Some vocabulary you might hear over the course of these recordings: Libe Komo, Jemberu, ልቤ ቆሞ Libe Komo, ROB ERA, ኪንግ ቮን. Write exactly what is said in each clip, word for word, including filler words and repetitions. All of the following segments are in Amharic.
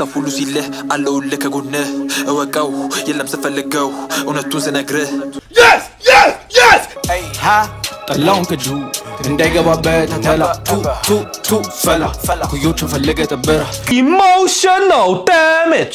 سافولو سيله علو لك قلناه وقاو يلا مسافة لقاو ونتونس نقراه يس يس يس ها طلعهم كجهود تندايقة بابات هتهلع تو تو تو فلع قيود شنفلقة تبرح emotional damage.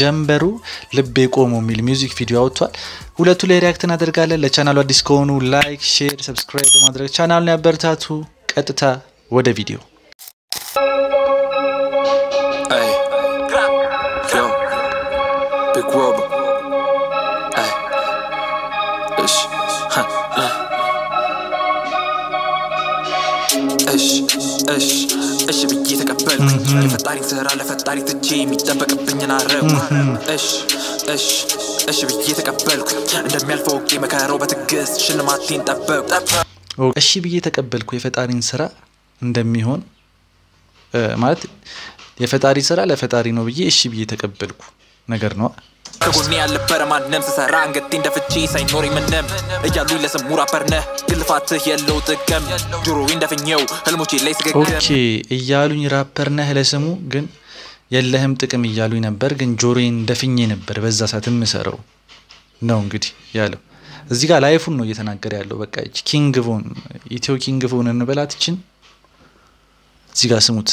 جمبرو لبي كومو ميل ميوزك فيديو أوتوال ولا تولي رياكت نادر قال لا قناة لو ديسكونو لايك شير سبسكرايب وما درك قناة لنا برتاتو كتتا ودا فيديو أي يوم بكوب أي إيش ها إيش إيش إيش بجيتك أبل لفتاري سهرة لفتاري تجي ميتابك أبني نعرف إيش إيش اش بيجيتك اقبلك دمي الفوق ما كان روبه تقس شنو ما تين طبق اش بيجيتك اقبلك የፈጣሪን ስራ እንደሚሆን ማለት የፈጣሪ ስራ ለፈጣሪ ነው ብዬ እሺ ብዬ ተቀበልኩ ነገር ነው ከጎኔ ያለ በረማን ነምስ ሰራ አንገቴ እንደፍቺ ሳይኖር ይመነም እያሉ ለሰሙራ በርነ ግልፋት የለው ጥቅም ድሮ እንደፈኘው ህልሞቼ ላይ ስገገም ኦኬ እያሉኝ ራፐር ነህ ለሰሙ ግን የለህም ጥቅም ይያሉ ነበር ግን ጆሮን ደፍኝ ነበር በዛ ሰዓትም ሰረው ነው እንግዲህ ያለው እዚህ ጋር ላይፉን ነው እየተናገረ ያለው በቃ እቺ ኪንግ ቮን ኢትዮ ኪንግ ቮን እንበላትችን እዚህ ጋር ስሙት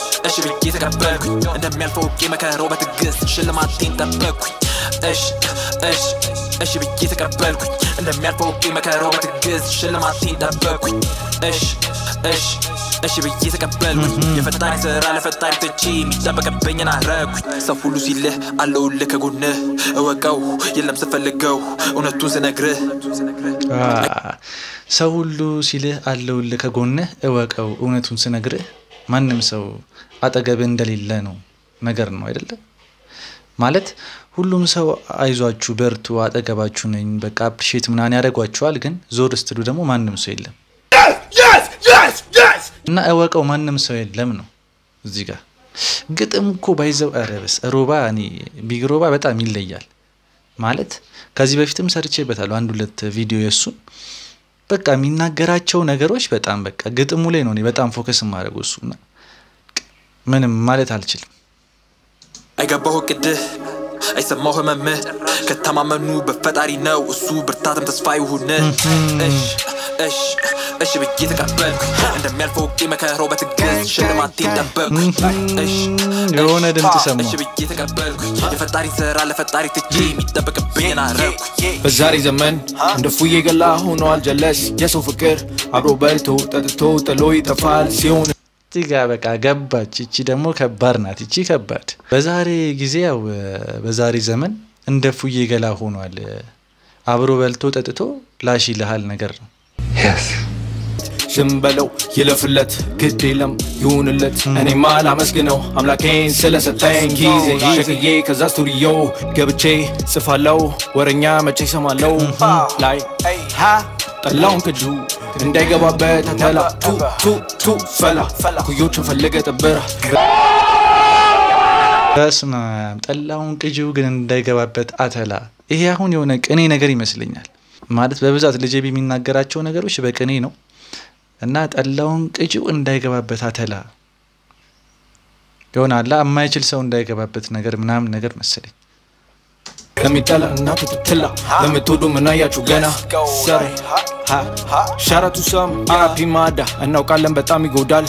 اش بيجيتك عبالك اندمي الفوق ما كان روبه تقس شله ما تين طبق اش اش اش بيجيتك عبالك اندمي الفوق ما كان روبه تقس شله ما تين طبق اش اش اش بيجيتك عبالك يا فتاي سهر على فتاي تجي ميتابك بين نهرك سافولو سيله علو لك قلناه وقاو يلا مسافه لقاو ونتو سنقره سافولو سيله علو لك قلناه وقاو ونتو سنقره ማንም ሰው አጠገብ እንደሌለ ነው ነገር ነው አይደለ ማለት ሁሉም ሰው አይዟችሁ በርቱ አጠገባችሁ ነኝ በቃ አፕሪሼት ምናን ያደርጓችኋል ግን ዞር ስትሉ ደግሞ ማንም ሰው የለም yes yes yes እና አወቀው ማንም ሰው የለም ነው እዚህ ጋር ግጥም እኮ ባይዘው አረብስ ሮባ አኒ ቢግ ሮባ በጣም ይለያል ማለት ከዚህ በፊትም ሰርቼበታለሁ አንድ ሁለት ቪዲዮ የሱ በቃ ሚናገራቸው ነገሮች በጣም በቃ ግጥሙ ላይ ነው በጣም ፎከስ ማድረጉ እሱና ምንም ማለት አልችልም አይገባው ከደ አይሰማው ህመም ከተማመኑ በፈጣሪ ነው እሱ ብርታትም ተስፋይ ሁነ እሽ እሽ እሽ በጌታ ቀበል እንደሚያልፎ ቂማ ከሮበት ገዝ ሽልማት ይጠበቅ እሽ የሆነ ድምጽ ሰማሁ እሽ በጌታ ቀበል የፈጣሪ ስራ ለፈጣሪ ትጂ የሚጠበቅ በዛሬ ዘመን እንደ ፉዬ ገላ ሆኖ አልጀለስ የሰው ፍቅር አብሮ በልቶ ጠጥቶ ጥሎይ ተፋል ሲሆን ጥጋ በቃ ገባች እቺ ደሞ ከባድ ናት እቺ ከባድ በዛሬ ጊዜ ያው በዛሬ ዘመን እንደ ፉዬ ገላ ሆኗል አብሮ በልቶ ጠጥቶ ላሽ ይልሃል ነገር ነው yes ጀምበለው ይለፍለት ግዴለም ይሁንለት እኔ ማላ መስገነው አምላኬን ስለሰጠኝ ጊዜ ይሽክዬ ከዛ ስቱዲዮ ገብቼ ጽፋለው ወረኛ መቼ ሰማለው ላይ ሀ ጠላውን ከጁ እንዳይገባበት ተላ ቱ ቱ ቱ ፈላ ኩዮቹ ፈለገ ተበራ በስመ አብ ጠላውን ከጁ ግን እንዳይገባበት አተላ ይሄ አሁን የሆነ ቅኔ ነገር ይመስልኛል ማለት በብዛት ለጄቢ የሚናገራቸው ነገሮች በቅኔ ነው እና ጠላውን ቅጭው እንዳይገባበት አተላ ይሆናል አማይችል ሰው እንዳይገባበት ነገር ምናም ነገር መሰለኝ ከሚጣላ እናቱ ትጥላ ለምትወዱ ምናያችሁ ገና ሰሪ ሀ ሀ ሻራቱ ሰም አፒማዳ እናው ቃለም በጣም ይጎዳል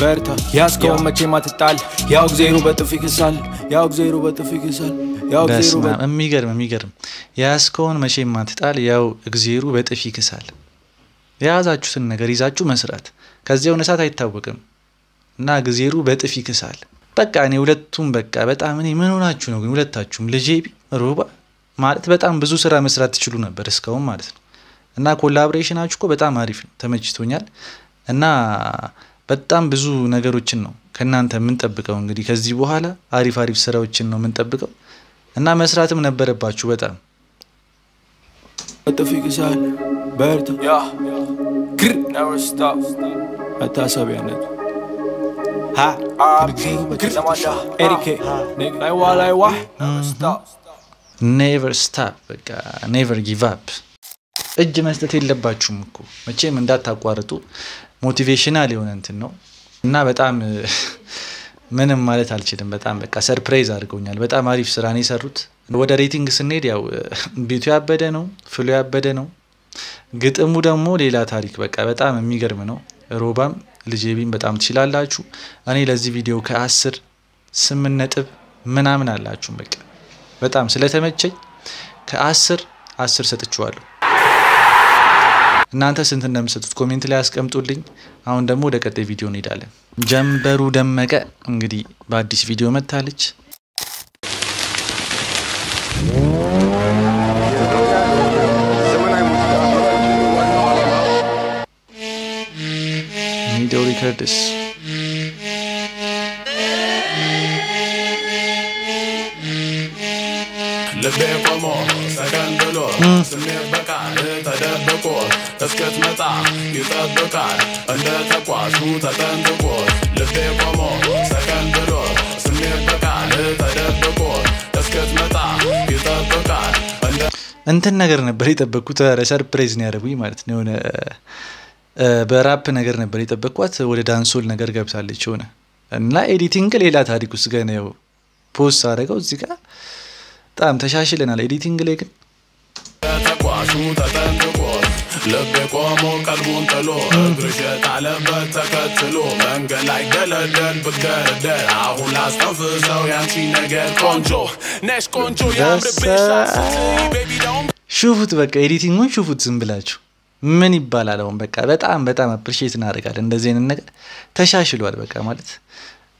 በርታ ያስከው መቼም አትጣል ያው እግዚአብሔር በጥፊ ይክሳል ያው እግዚአብሔር በጥፊ ይክሳል ያው እግዚአብሔር በሚገርም የሚገርም ياسكون ماشي ما تتقال ياو اكزيرو بيت افي كسال የያዛችሁትን ነገር ይዛችሁ መስራት ከዚያው ነሳት አይታወቅም እና እግዚአብሔር በጥፊ ይከሳል በቃ እኔ ሁለቱም በቃ በጣም እኔ ምን ሆናችሁ ነው ግን ሁለታችሁም ልጄ ሩባ ማለት በጣም ብዙ ስራ መስራት ትችሉ ነበር እስካሁን ማለት ነው እና ኮላቦሬሽናችሁ እኮ በጣም አሪፍ ነው ተመችቶኛል እና በጣም ብዙ ነገሮችን ነው ከናንተ ምን ተጠብቀው እንግዲህ ከዚህ በኋላ አሪፍ አሪፍ ስራዎችን ነው ምን ተጠብቀው እና መስራትም ነበረባችሁ በጣም በጥፊ ይከሳል Berto, yeah, never stop. Atta sabianet. Ha, never stop. Never stop. Never give up. እጅ መስጠት የለባችሁም እኮ መቼም እንዳታቋርጡ ሞቲቬሽናል የሆነ እንትን ነው እና በጣም ምንም ማለት አልችልም በጣም በቃ ሰርፕራይዝ አድርገውኛል በጣም አሪፍ ስራ ነው የሰሩት ወደ ሬቲንግ ስንሄድ ያው ቤቱ ያበደ ነው ፍሉ ያበደ ነው ግጥሙ ደግሞ ሌላ ታሪክ በቃ በጣም የሚገርም ነው ሮባም ልጄቢን በጣም ትችላላችሁ እኔ ለዚህ ቪዲዮ ከ10 8 ነጥብ ምናምን አላችሁ በቃ በጣም ስለተመቸኝ ከ10 10 ሰጥቻለሁ እናንተ ስንት እንደምሰጡት ኮሜንት ላይ አስቀምጡልኝ አሁን ደግሞ ወደ ቀጣይ ቪዲዮ እንሄዳለን ጀምበሩ ደመቀ እንግዲህ በአዲስ ቪዲዮ መጣለች Curtis Libe Komo سكن دولار سمير بكار تدبكور تسكت متاع يتدبكار أنت تقواس وتتندبكور Libe Komo سكن دولار سمير بكار تدبكور تسكت متاع يتدبكار أنت النجار نبريت بكوتا رسار بريزني عربي مارت نون በራፕ ነገር ነበር የተበቀዋት ወደ ዳንሶል ነገር ገብታለች ሆነ እና ኤዲቲንግ ሌላ ታሪክ ውስጥ ገና ነው ፖስት አደረገው እዚህ ጋር በጣም ተሻሽለናል ኤዲቲንግ ላይ ግን ተቋሹ ተጠንቆ ልብ ቆሞ ቀልቡን ተሎ ግርሸት አለበት ተከትሎ መንገድ ላይ ገለደን ብትገረደን አሁን ላስተፍሰው ያንቺ ነገር ቆንጆ ነሽ ቆንጆ ያምርብሽ ሹፉት በቃ ኤዲቲንግን ሹፉት ዝም ብላችሁ ምን ይባላል አሁን በቃ በጣም በጣም አፕሪሺየት እናደርጋለን እንደዚህ አይነት ነገር ተሻሽሏል በቃ ማለት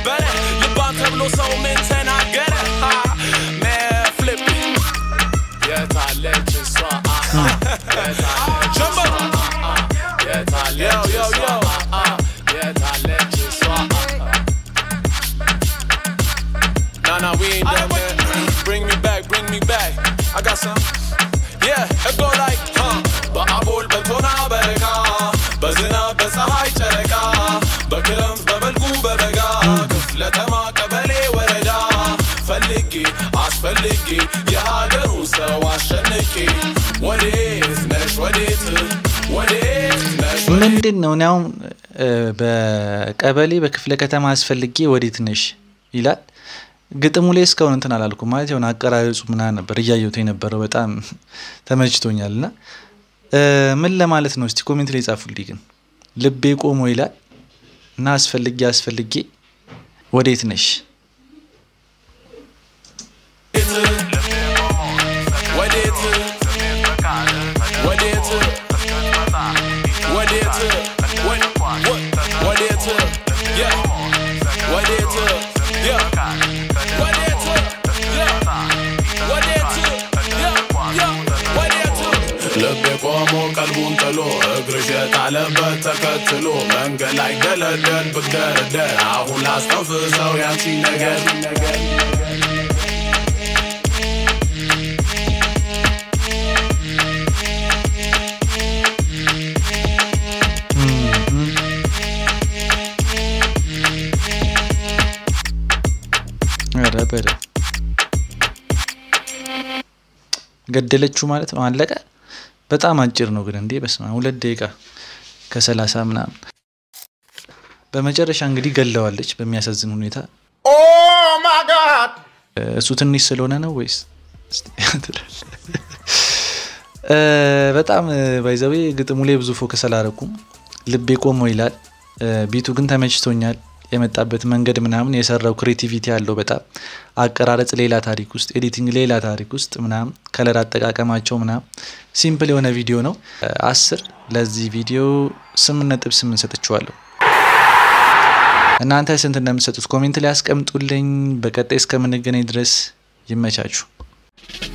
نبره لبان تبلو سو من تناجره ما فليبي يا تعليت الساعه جمبر يا تعليت يو يو يا تعليت الساعه انا وين bring me back bring me back I got some yeah it go like huh but I will betona berka بزنا بسعاي شركا بكرم ببلقو ببقا كفلة ما كبلي وردا فلكي عسفلكي يا هاجر سوا شنكي وليت مش وليت وليت مش ምንድን ነው ነው በቀበሌ በክፍለ ከተማ አስፈልጊ ወዴት ነሽ ይላል ግጥሙ ላይ ስካውን እንትን አላልኩም ማለት ነው አቀራረጹ ምና ነበር ያያዩት የነበረው በጣም ተመችቶኛልና ምን ለማለት ነው እስቲ ኮሜንት ላይ ጻፉልኝ ግን ልቤ ቆሞ ይላል እና አስፈልጊ አስፈልጊ ወዴት ነሽ ወዴት ወዴት ወዴት ወዴት ያ ወዴት ያ مو قلبون تلو اجرشت على بتكتلو منجل لا يجلدن بتجردن اهو لا استفزو يانشي نجر ارابره ገደለቹ ማለት ማለቀ በጣም አጭር ነው ግን እንዴ በስማ ሁለት ደቂቃ ከሰላሳ ምናም በመጨረሻ እንግዲህ ገለዋለች በሚያሳዝን ሁኔታ ኦ ማይ ጋድ እሱ ትንሽ ስለሆነ ነው ወይስ በጣም ባይዘዊ ግጥሙ ላይ ብዙ ፎከስ አላረኩም ልቤ ቆሞ ይላል ቢቱ ግን ተመችቶኛል የመጣበት መንገድ ምናምን የሰራው ክሬቲቪቲ ያለው በጣም አቀራረጽ ሌላ ታሪክ ውስጥ ኤዲቲንግ ሌላ ታሪክ ውስጥ ምናም ከለር አጠቃቀማቸው ምናም ሲምፕል የሆነ ቪዲዮ ነው አስር ለዚህ ቪዲዮ ስምንት ነጥብ ስምንት ሰጥቻለሁ እናንተ ስንት እንደምትሰጡት ኮሜንት ላይ አስቀምጡልኝ በቀጣይ እስከምንገናኝ ድረስ ይመቻችሁ